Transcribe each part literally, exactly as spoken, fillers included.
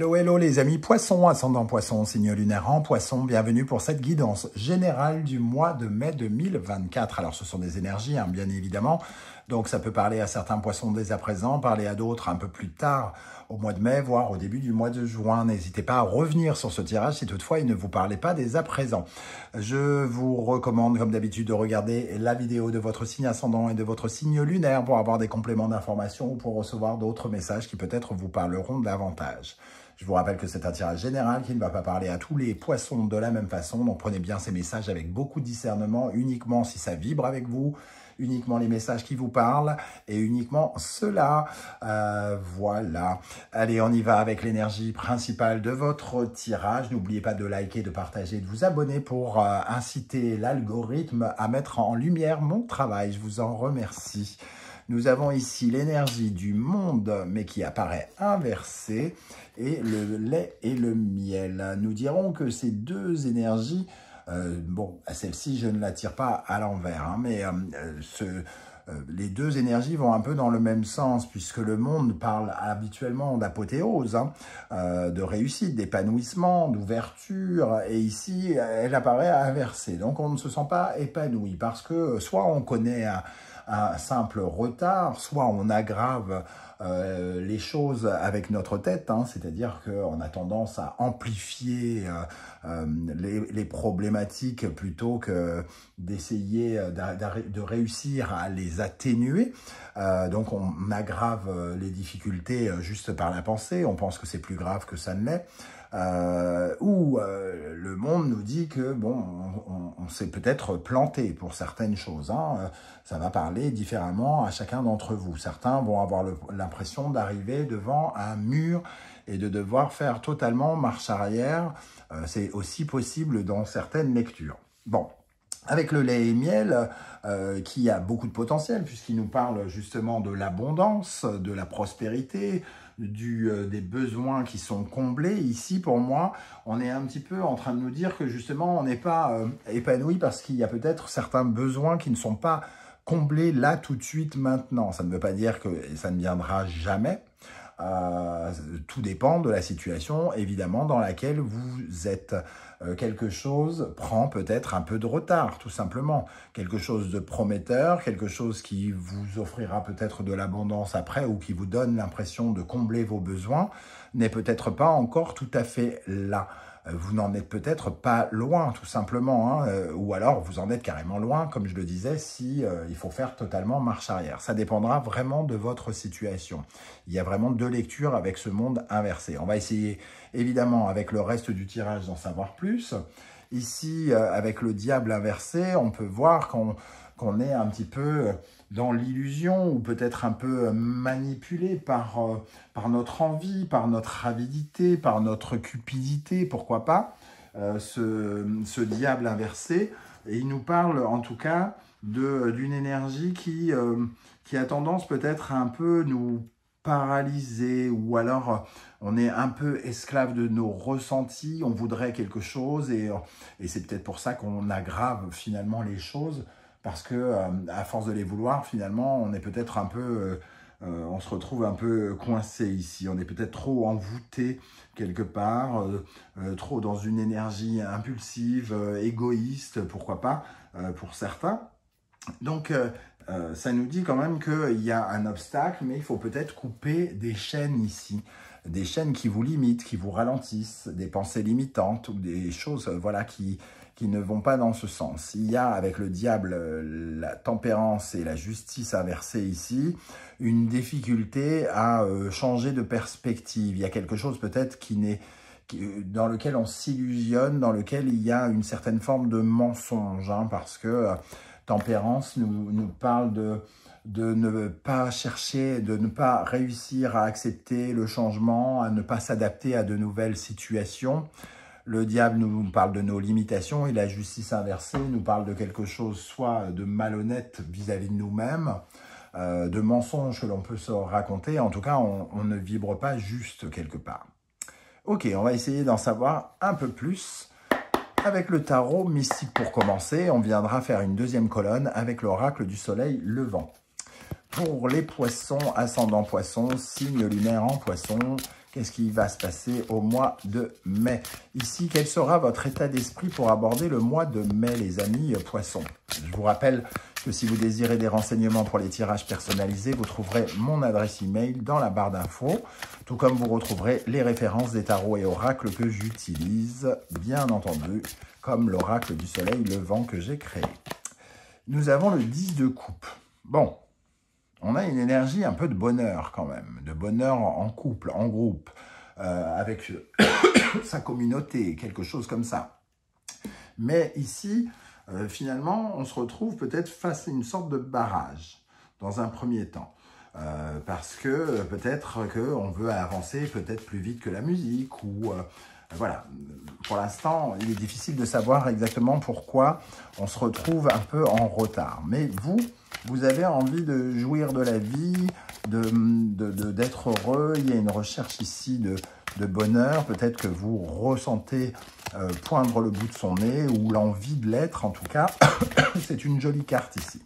Hello, hello les amis Poisson, ascendant Poisson, signe lunaire en Poisson, bienvenue pour cette guidance générale du mois de mai deux mille vingt-quatre. Alors ce sont des énergies, hein, bien évidemment, donc ça peut parler à certains Poissons dès à présent, parler à d'autres un peu plus tard au mois de mai, voire au début du mois de juin. N'hésitez pas à revenir sur ce tirage si toutefois il ne vous parlait pas dès à présent. Je vous recommande comme d'habitude de regarder la vidéo de votre signe ascendant et de votre signe lunaire pour avoir des compléments d'informations ou pour recevoir d'autres messages qui peut-être vous parleront davantage. Je vous rappelle que c'est un tirage général qui ne va pas parler à tous les Poissons de la même façon, donc prenez bien ces messages avec beaucoup de discernement, uniquement si ça vibre avec vous, uniquement les messages qui vous parlent et uniquement cela. Euh, voilà. Allez, on y va avec l'énergie principale de votre tirage. N'oubliez pas de liker, de partager, de vous abonner pour euh, inciter l'algorithme à mettre en lumière mon travail. Je vous en remercie. Nous avons ici l'énergie du monde, mais qui apparaît inversée, et le lait et le miel. Nous dirons que ces deux énergies, euh, bon, celle-ci, je ne la tire pas à l'envers, hein, mais euh, ce, euh, les deux énergies vont un peu dans le même sens, puisque le monde parle habituellement d'apothéose, hein, euh, de réussite, d'épanouissement, d'ouverture, et ici, elle apparaît inversée. Donc, on ne se sent pas épanoui, parce que soit on connaît un, un simple retard, soit on aggrave euh, les choses avec notre tête, hein, c'est-à-dire qu'on a tendance à amplifier euh, euh, les, les problématiques plutôt que d'essayer de réussir à les atténuer. Euh, donc on aggrave les difficultés juste par la pensée, on pense que c'est plus grave que ça ne l'est. Euh, où euh, le monde nous dit que bon, on, on, on s'est peut-être planté pour certaines choses, hein. Ça va parler différemment à chacun d'entre vous. Certains vont avoir l'impression d'arriver devant un mur et de devoir faire totalement marche arrière. Euh, c'est aussi possible dans certaines lectures. Bon. Avec le lait et miel, euh, qui a beaucoup de potentiel, puisqu'il nous parle justement de l'abondance, de la prospérité, du, euh, des besoins qui sont comblés. Ici, pour moi, on est un petit peu en train de nous dire que justement, on n'est pas euh, épanoui parce qu'il y a peut-être certains besoins qui ne sont pas comblés là, tout de suite, maintenant. Ça ne veut pas dire que ça ne viendra jamais. Euh, tout dépend de la situation, évidemment, dans laquelle vous êtes. Euh, quelque chose prend peut-être un peu de retard, tout simplement. Quelque chose de prometteur, quelque chose qui vous offrira peut-être de l'abondance après ou qui vous donne l'impression de combler vos besoins, n'est peut-être pas encore tout à fait là. Vous n'en êtes peut-être pas loin, tout simplement, hein, euh, ou alors vous en êtes carrément loin, comme je le disais, si euh, il faut faire totalement marche arrière. Ça dépendra vraiment de votre situation. Il y a vraiment deux lectures avec ce monde inversé. On va essayer, évidemment, avec le reste du tirage, d'en savoir plus. Ici, euh, avec le diable inversé, on peut voir qu'on qu'on est un petit peu dans l'illusion ou peut-être un peu manipulé par, par notre envie, par notre avidité, par notre cupidité, pourquoi pas, euh, ce, ce diable inversé. Et il nous parle en tout cas d'une énergie qui, euh, qui a tendance peut-être à un peu nous paralysé, ou alors on est un peu esclave de nos ressentis, on voudrait quelque chose et, et c'est peut-être pour ça qu'on aggrave finalement les choses, parce que euh, à force de les vouloir, finalement, on est peut-être un peu, euh, on se retrouve un peu coincé ici. On est peut-être trop envoûté quelque part, euh, euh, trop dans une énergie impulsive, euh, égoïste, pourquoi pas, euh, pour certains. Donc, euh, euh, ça nous dit quand même qu'il y a un obstacle, mais il faut peut-être couper des chaînes ici. Des chaînes qui vous limitent, qui vous ralentissent, des pensées limitantes ou des choses, euh, voilà, qui... qui ne vont pas dans ce sens. Il y a avec le diable, la tempérance et la justice inversée ici, une difficulté à euh, changer de perspective. Il y a quelque chose peut-être qui n'est dans lequel on s'illusionne, dans lequel il y a une certaine forme de mensonge, hein, parce que euh, tempérance nous, nous parle de, de ne pas chercher, de ne pas réussir à accepter le changement, à ne pas s'adapter à de nouvelles situations. Le diable nous parle de nos limitations et la justice inversée nous parle de quelque chose soit de malhonnête vis-à-vis de nous-mêmes, euh, de mensonges que l'on peut se raconter. En tout cas, on, on ne vibre pas juste quelque part. Ok, on va essayer d'en savoir un peu plus avec le tarot mystique pour commencer. On viendra faire une deuxième colonne avec l'oracle du soleil levant. Pour les poissons, ascendant poisson, signe lunaire en poisson, Qu'est-ce qui va se passer au mois de mai? Ici, quel sera votre état d'esprit pour aborder le mois de mai, les amis Poissons? Je vous rappelle que si vous désirez des renseignements pour les tirages personnalisés, vous trouverez mon adresse email dans la barre d'infos, tout comme vous retrouverez les références des tarots et oracles que j'utilise, bien entendu, comme l'oracle du soleil levant que j'ai créé. Nous avons le dix de coupe. Bon, on a une énergie un peu de bonheur quand même, de bonheur en couple, en groupe, euh, avec sa communauté, quelque chose comme ça. Mais ici, euh, finalement, on se retrouve peut-être face à une sorte de barrage, dans un premier temps. Euh, parce que peut-être qu'on veut avancer peut-être plus vite que la musique, ou... Euh, Voilà, pour l'instant, il est difficile de savoir exactement pourquoi on se retrouve un peu en retard. Mais vous, vous avez envie de jouir de la vie, de, de, de, d'être heureux. Il y a une recherche ici de, de bonheur. Peut-être que vous ressentez euh, poindre le bout de son nez ou l'envie de l'être. En tout cas, c'est une jolie carte ici.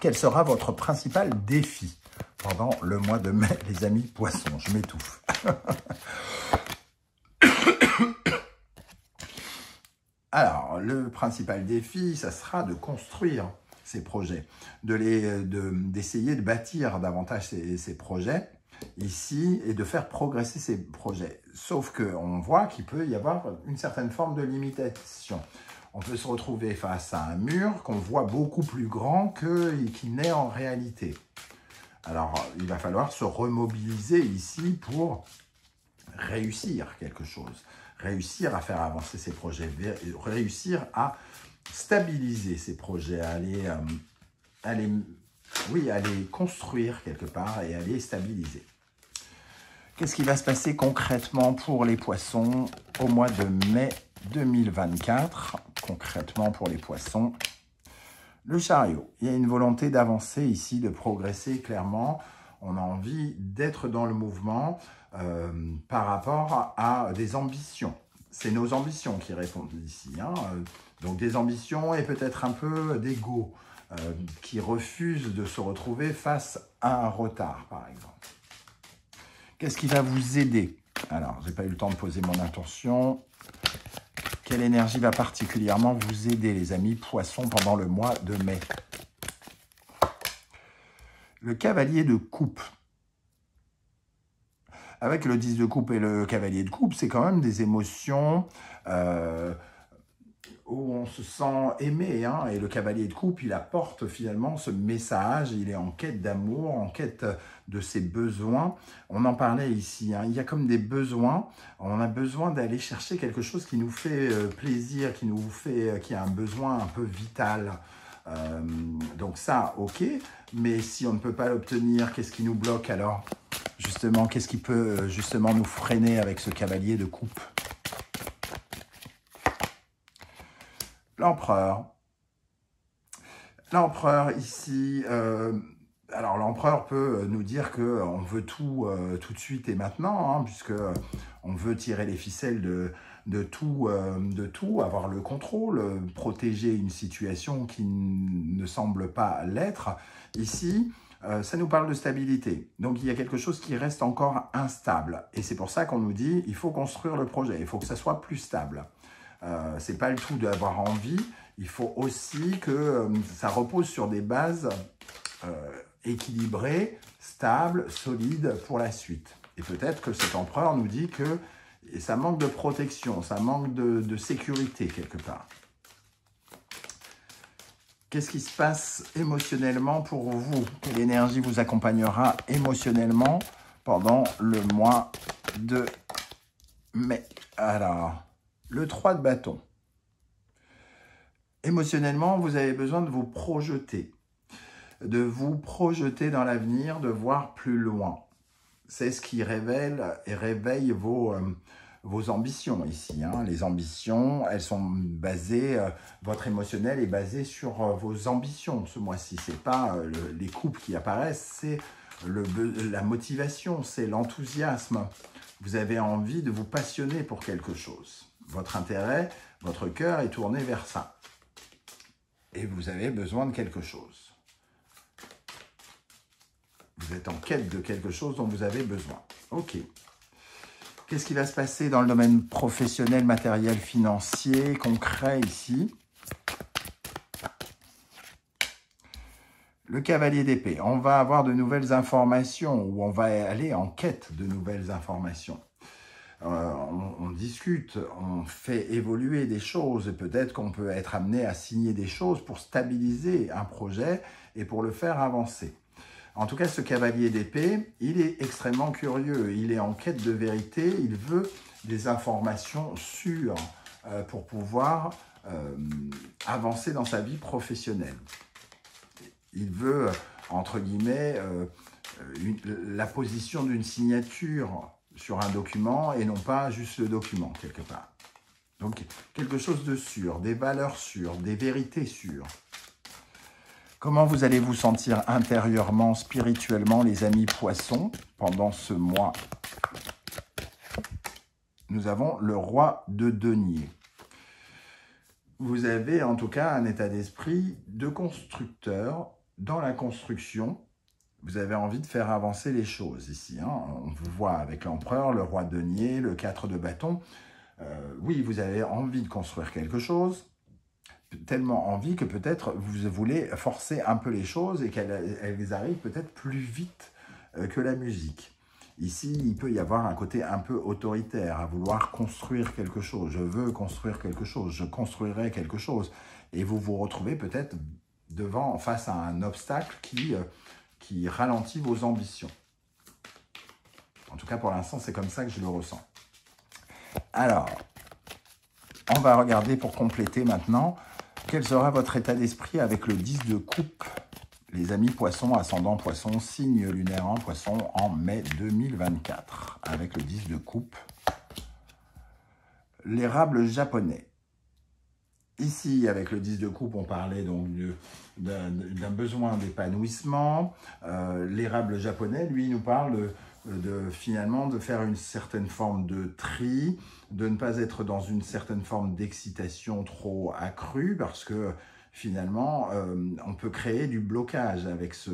Quel sera votre principal défi pendant le mois de mai, les amis Poissons? Je m'étouffe. Alors, le principal défi, ça sera de construire ces projets, de les, de, d'essayer de bâtir davantage ces, ces projets ici et de faire progresser ces projets. Sauf qu'on voit qu'il peut y avoir une certaine forme de limitation. On peut se retrouver face à un mur qu'on voit beaucoup plus grand que, qu'il n'est en réalité. Alors, il va falloir se remobiliser ici pour réussir quelque chose, réussir à faire avancer ses projets, réussir à stabiliser ses projets, à les, euh, à les, oui, à les construire quelque part et à les stabiliser. Qu'est-ce qui va se passer concrètement pour les Poissons au mois de mai deux mille vingt-quatre? Concrètement pour les Poissons, le chariot. Il y a une volonté d'avancer ici, de progresser clairement. On a envie d'être dans le mouvement euh, par rapport à des ambitions. C'est nos ambitions qui répondent ici. Hein. Donc des ambitions et peut-être un peu d'ego euh, qui refusent de se retrouver face à un retard, par exemple. Qu'est-ce qui va vous aider? Alors, j'ai pas eu le temps de poser mon intention. Quelle énergie va particulièrement vous aider, les amis Poissons, pendant le mois de mai? Le cavalier de coupe. Avec le dix de coupe et le cavalier de coupe, c'est quand même des émotions euh, où on se sent aimé. Hein, et le cavalier de coupe, il apporte finalement ce message. Il est en quête d'amour, en quête de ses besoins. On en parlait ici. Hein, il y a comme des besoins. On a besoin d'aller chercher quelque chose qui nous fait plaisir, qui nous fait, qui a un besoin un peu vital. Euh, donc ça, ok, mais si on ne peut pas l'obtenir, qu'est-ce qui nous bloque alors? Justement, qu'est-ce qui peut justement nous freiner avec ce cavalier de coupe? L'empereur. L'empereur ici, euh, alors l'empereur peut nous dire qu'on veut tout euh, tout de suite et maintenant, hein, puisque on veut tirer les ficelles de... De tout, euh, de tout, avoir le contrôle, euh, protéger une situation qui ne semble pas l'être. Ici, euh, ça nous parle de stabilité. Donc, il y a quelque chose qui reste encore instable. Et c'est pour ça qu'on nous dit, il faut construire le projet, il faut que ça soit plus stable. Euh, c'est pas le tout d'avoir envie, il faut aussi que euh, ça repose sur des bases euh, équilibrées, stables, solides pour la suite. Et peut-être que cet empereur nous dit que et ça manque de protection, ça manque de, de sécurité quelque part. Qu'est-ce qui se passe émotionnellement pour vous? Quelle énergie vous accompagnera émotionnellement pendant le mois de mai? Alors, le trois de bâton. Émotionnellement, vous avez besoin de vous projeter, de vous projeter dans l'avenir, de voir plus loin. C'est ce qui révèle et réveille vos, euh, vos ambitions ici. Hein. Les ambitions, elles sont basées, euh, votre émotionnel est basé sur euh, vos ambitions ce mois-ci. Ce n'est pas euh, le, les couples qui apparaissent, c'est la motivation, c'est l'enthousiasme. Vous avez envie de vous passionner pour quelque chose. Votre intérêt, votre cœur est tourné vers ça. Et vous avez besoin de quelque chose. Vous êtes en quête de quelque chose dont vous avez besoin. Ok. qu'est-ce qui va se passer dans le domaine professionnel, matériel, financier, concret ici? Le cavalier d'épée, on va avoir de nouvelles informations ou on va aller en quête de nouvelles informations. Euh, on, on discute, on fait évoluer des choses et peut-être qu'on peut être amené à signer des choses pour stabiliser un projet et pour le faire avancer. En tout cas, ce cavalier d'épée, il est extrêmement curieux, il est en quête de vérité, il veut des informations sûres euh, pour pouvoir euh, avancer dans sa vie professionnelle. Il veut, entre guillemets, euh, une, la position d'une signature sur un document et non pas juste le document, quelque part. Donc, quelque chose de sûr, des valeurs sûres, des vérités sûres. Comment vous allez vous sentir intérieurement, spirituellement, les amis poissons, pendant ce mois? Nous avons le roi de deniers. Vous avez en tout cas un état d'esprit de constructeur dans la construction. Vous avez envie de faire avancer les choses ici, hein. On vous voit avec l'empereur, le roi de deniers, le quatre de bâton. Euh, oui, vous avez envie de construire quelque chose, tellement envie que peut-être vous voulez forcer un peu les choses et qu'elles arrivent peut-être plus vite que la musique. Ici, il peut y avoir un côté un peu autoritaire, à vouloir construire quelque chose. Je veux construire quelque chose, je construirai quelque chose. Et vous vous retrouvez peut-être devant, face à un obstacle qui... qui ralentit vos ambitions. En tout cas, pour l'instant, c'est comme ça que je le ressens. Alors, on va regarder pour compléter maintenant quel sera votre état d'esprit avec le dix de coupe, les amis poissons, ascendant poissons, signe lunaire en poissons, en mai deux mille vingt-quatre, avec le dix de coupe, l'érable japonais. Ici, avec le dix de coupe, on parlait donc d'un besoin d'épanouissement. Euh, l'érable japonais, lui, nous parle de, de, finalement de faire une certaine forme de tri, de ne pas être dans une certaine forme d'excitation trop accrue, parce que finalement, euh, on peut créer du blocage avec ce,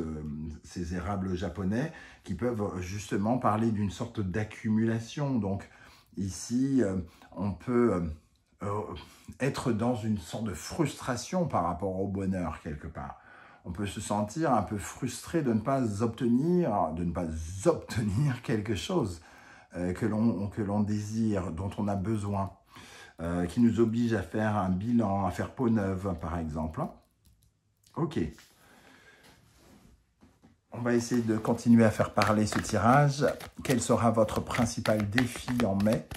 ces érables japonais qui peuvent justement parler d'une sorte d'accumulation. Donc ici, euh, on peut... Euh, Euh, être dans une sorte de frustration par rapport au bonheur, quelque part. On peut se sentir un peu frustré de ne pas obtenir, de ne pas obtenir quelque chose euh, que l'on que l'on désire, dont on a besoin, euh, qui nous oblige à faire un bilan, à faire peau neuve, par exemple. Ok. On va essayer de continuer à faire parler ce tirage. Quel sera votre principal défi en mai ?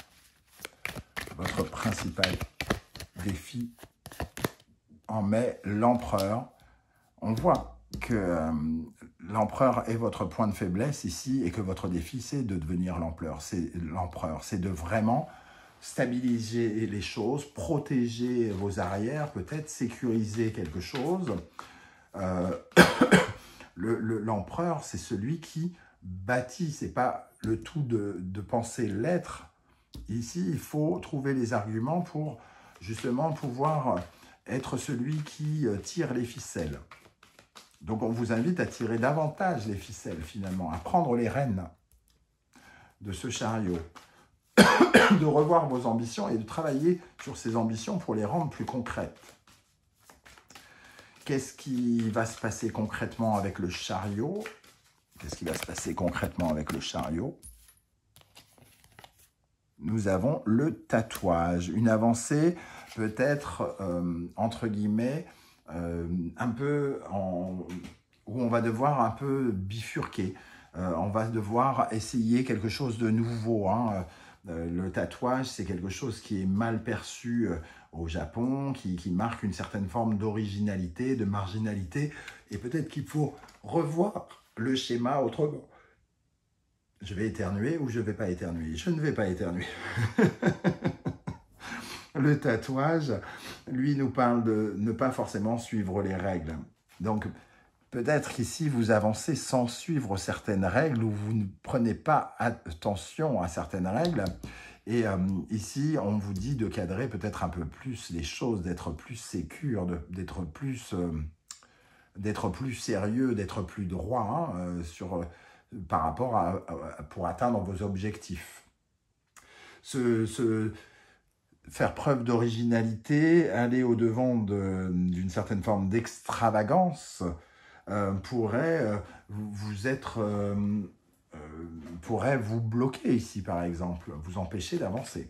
Votre principal défi en mai, l'empereur. On voit que euh, l'empereur est votre point de faiblesse ici et que votre défi, c'est de devenir l'empereur. C'est l'empereur, c'est de vraiment stabiliser les choses, protéger vos arrières, peut-être sécuriser quelque chose. Euh, l'empereur, le, le, c'est celui qui bâtit, c'est pas le tout de, de penser l'être. Ici, il faut trouver les arguments pour justement pouvoir être celui qui tire les ficelles. Donc, on vous invite à tirer davantage les ficelles, finalement, à prendre les rênes de ce chariot, de revoir vos ambitions et de travailler sur ces ambitions pour les rendre plus concrètes. Qu'est-ce qui va se passer concrètement avec le chariot? Qu'est-ce qui va se passer concrètement avec le chariot? Nous avons le tatouage, une avancée peut-être, euh, entre guillemets, euh, un peu en, où on va devoir un peu bifurquer. Euh, on va devoir essayer quelque chose de nouveau, hein. Euh, le tatouage, c'est quelque chose qui est mal perçu euh, au Japon, qui, qui marque une certaine forme d'originalité, de marginalité. Et peut-être qu'il faut revoir le schéma autrement. Je vais éternuer ou je ne vais pas éternuer? Je ne vais pas éternuer. Le tatouage, lui, nous parle de ne pas forcément suivre les règles. Donc, peut-être qu'ici, vous avancez sans suivre certaines règles ou vous ne prenez pas attention à certaines règles. Et euh, ici, on vous dit de cadrer peut-être un peu plus les choses, d'être plus sécure, d'être plus, euh, d'être plus sérieux, d'être plus droit, hein, euh, sur... par rapport à, à, pour atteindre vos objectifs. se, se faire preuve d'originalité, aller au-devant d'une certaine forme d'extravagance, euh, pourrait euh, vous être... Euh, euh, pourrait vous bloquer ici, par exemple, vous empêcher d'avancer.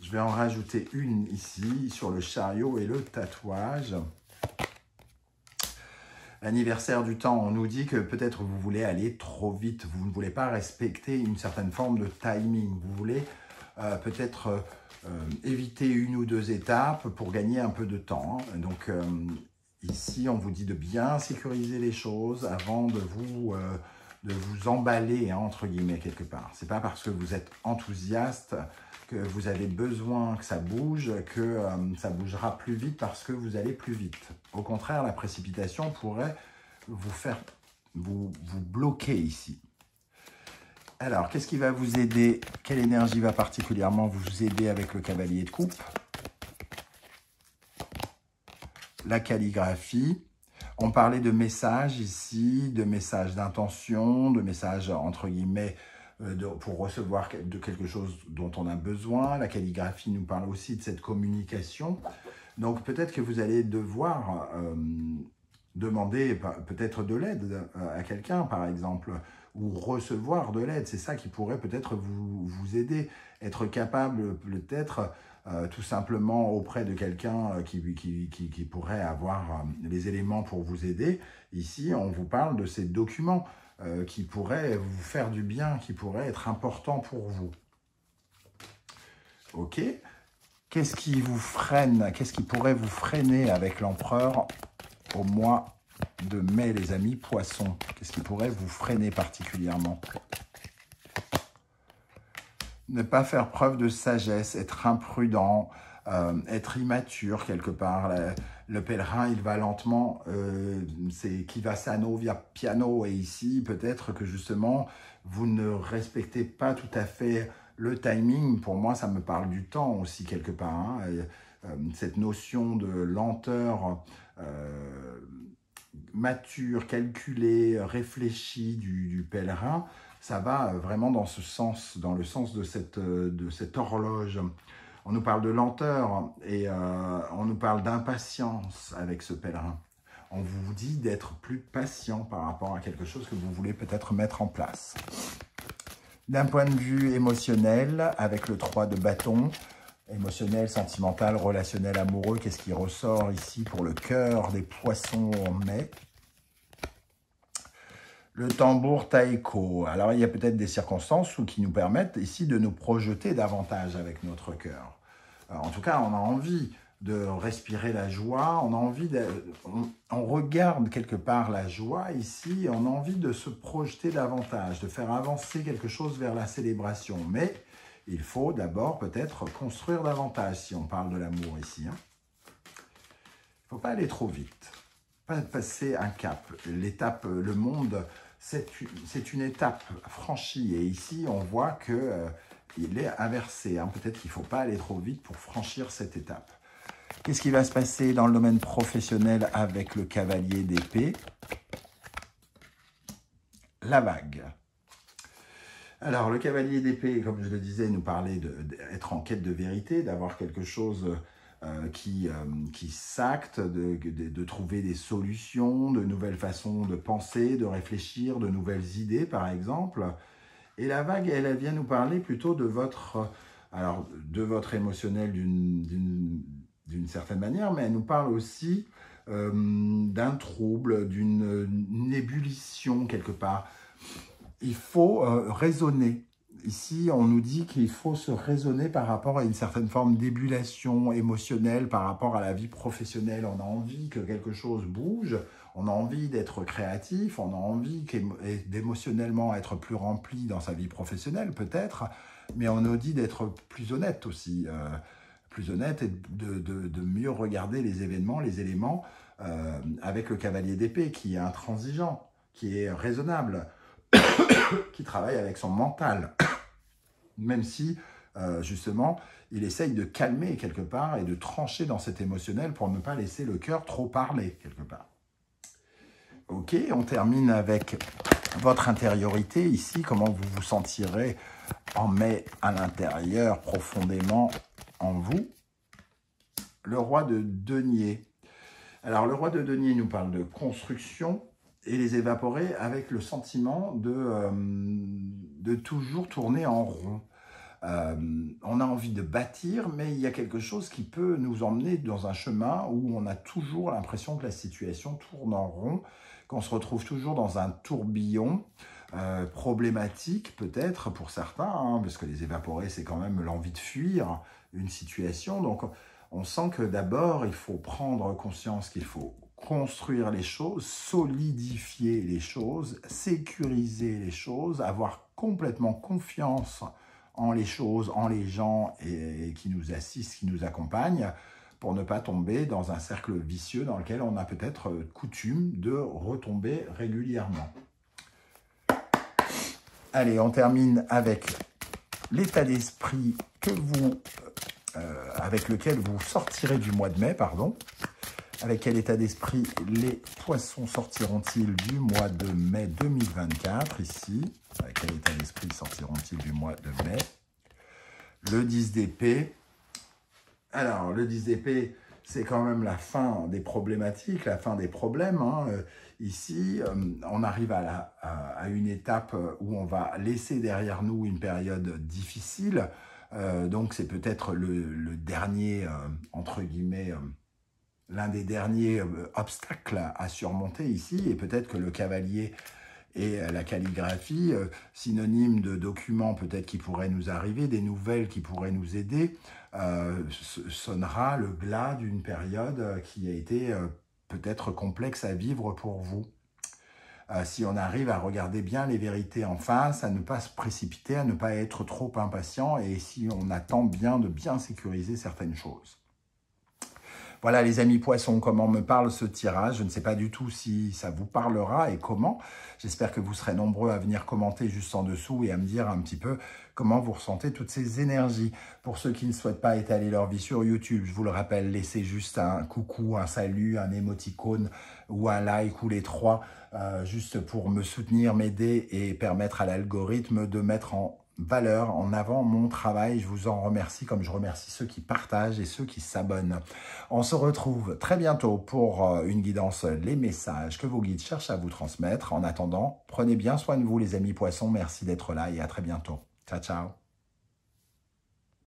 Je vais en rajouter une ici, sur le chariot et le tatouage. L'anniversaire du temps, on nous dit que peut-être vous voulez aller trop vite, vous ne voulez pas respecter une certaine forme de timing, vous voulez euh, peut-être euh, euh, éviter une ou deux étapes pour gagner un peu de temps. Donc euh, ici, on vous dit de bien sécuriser les choses avant de vous... Euh, de vous emballer, hein, entre guillemets, quelque part. C'est pas parce que vous êtes enthousiaste, que vous avez besoin que ça bouge, que euh, ça bougera plus vite parce que vous allez plus vite. Au contraire, la précipitation pourrait vous faire vous, vous bloquer ici. Alors, qu'est-ce qui va vous aider? Quelle énergie va particulièrement vous aider avec le cavalier de coupe? La calligraphie. On parlait de messages ici, de messages d'intention, de messages entre guillemets euh, de, pour recevoir de quelque chose dont on a besoin. La calligraphie nous parle aussi de cette communication. Donc peut-être que vous allez devoir euh, demander peut-être de l'aide à quelqu'un par exemple, ou recevoir de l'aide. C'est ça qui pourrait peut-être vous, vous aider, être capable peut-être... Euh, tout simplement auprès de quelqu'un euh, qui, qui, qui, qui pourrait avoir euh, les éléments pour vous aider. Ici, on vous parle de ces documents euh, qui pourraient vous faire du bien, qui pourraient être importants pour vous. Ok. Qu'est-ce qui vous freine? Qu'est-ce qui pourrait vous freiner avec l'empereur au mois de mai, les amis Poissons? Qu'est-ce qui pourrait vous freiner particulièrement? Ne pas faire preuve de sagesse, être imprudent, euh, être immature quelque part. Le, le pèlerin, il va lentement, euh, c'est qui va sano via piano. Et ici, peut-être que justement, vous ne respectez pas tout à fait le timing. Pour moi, ça me parle du temps aussi quelque part. Hein. Et, euh, cette notion de lenteur... Euh, mature, calculée, réfléchie du, du pèlerin, ça va vraiment dans ce sens, dans le sens de cette, de cette horloge. On nous parle de lenteur et euh, on nous parle d'impatience avec ce pèlerin. On vous dit d'être plus patient par rapport à quelque chose que vous voulez peut-être mettre en place. D'un point de vue émotionnel, avec le trois de bâton, émotionnel, sentimental, relationnel, amoureux, qu'est-ce qui ressort ici pour le cœur des Poissons en mai? Le tambour taïko. Alors, il y a peut-être des circonstances qui nous permettent ici de nous projeter davantage avec notre cœur. En tout cas, on a envie de respirer la joie, on a envie de, on, on regarde quelque part la joie ici, on a envie de se projeter davantage, de faire avancer quelque chose vers la célébration, mais... il faut d'abord peut-être construire davantage, si on parle de l'amour ici. Hein. Il ne faut pas aller trop vite, pas passer un cap. L'étape, le monde, c'est une étape franchie. Et ici, on voit qu'il euh, est inversé. Hein. Peut-être qu'il ne faut pas aller trop vite pour franchir cette étape. Qu'est-ce qui va se passer dans le domaine professionnel avec le cavalier d'épée? La vague. Alors, le cavalier d'épée, comme je le disais, nous parlait d'être en quête de vérité, d'avoir quelque chose euh, qui, euh, qui s'acte, de, de, de trouver des solutions, de nouvelles façons de penser, de réfléchir, de nouvelles idées, par exemple. Et la vague, elle, elle vient nous parler plutôt de votre, alors, de votre émotionnel d'une certaine manière, mais elle nous parle aussi euh, d'un trouble, d'une ébullition quelque part. Il faut euh, raisonner. Ici, on nous dit qu'il faut se raisonner par rapport à une certaine forme d'ébullition émotionnelle, par rapport à la vie professionnelle. On a envie que quelque chose bouge, on a envie d'être créatif, on a envie d'émotionnellement être plus rempli dans sa vie professionnelle, peut-être, mais on nous dit d'être plus honnête aussi, euh, plus honnête et de, de, de mieux regarder les événements, les éléments, euh, avec le cavalier d'épée qui est intransigeant, qui est raisonnable, qui travaille avec son mental, même si, euh, justement, il essaye de calmer quelque part et de trancher dans cet émotionnel pour ne pas laisser le cœur trop parler, quelque part. Ok, on termine avec votre intériorité ici, comment vous vous sentirez en mai à l'intérieur, profondément en vous. Le roi de denier. Alors, le roi de denier nous parle de construction et les évaporer avec le sentiment de, euh, de toujours tourner en rond. Euh, on a envie de bâtir, mais il y a quelque chose qui peut nous emmener dans un chemin où on a toujours l'impression que la situation tourne en rond, qu'on se retrouve toujours dans un tourbillon euh, problématique, peut-être pour certains, hein, parce que les évaporer, c'est quand même l'envie de fuir une situation. Donc, on sent que d'abord, il faut prendre conscience qu'il faut construire les choses, solidifier les choses, sécuriser les choses, avoir complètement confiance en les choses, en les gens et, et qui nous assistent, qui nous accompagnent, pour ne pas tomber dans un cercle vicieux dans lequel on a peut-être coutume de retomber régulièrement. Allez, on termine avec l'état d'esprit que vous... Euh, avec lequel vous sortirez du mois de mai, pardon. Avec quel état d'esprit les poissons sortiront-ils du mois de mai deux mille vingt-quatre, ici. Avec quel état d'esprit sortiront-ils du mois de mai? Le dix d'épée. Alors, le dix d'épée, c'est quand même la fin des problématiques, la fin des problèmes. Hein. Euh, ici, euh, on arrive à, la, à, à une étape où on va laisser derrière nous une période difficile. Euh, donc, c'est peut-être le, le dernier, euh, entre guillemets, euh, l'un des derniers euh, obstacles à, à surmonter ici. Et peut-être que le cavalier et euh, la calligraphie, euh, synonyme de documents peut-être qui pourraient nous arriver, des nouvelles qui pourraient nous aider, euh, sonnera le glas d'une période qui a été euh, peut-être complexe à vivre pour vous. Euh, si on arrive à regarder bien les vérités en face, à ne pas se précipiter, à ne pas être trop impatient et si on attend bien de bien sécuriser certaines choses. Voilà les amis poissons, comment me parle ce tirage? Je ne sais pas du tout si ça vous parlera et comment. J'espère que vous serez nombreux à venir commenter juste en dessous et à me dire un petit peu comment vous ressentez toutes ces énergies. Pour ceux qui ne souhaitent pas étaler leur vie sur YouTube, je vous le rappelle, laissez juste un coucou, un salut, un émoticône ou un like ou les trois, euh, juste pour me soutenir, m'aider et permettre à l'algorithme de mettre en valeur, en avant mon travail. Je vous en remercie comme je remercie ceux qui partagent et ceux qui s'abonnent. On se retrouve très bientôt pour une guidance, les messages que vos guides cherchent à vous transmettre. En attendant, prenez bien soin de vous les amis poissons. Merci d'être là et à très bientôt. Ciao, ciao.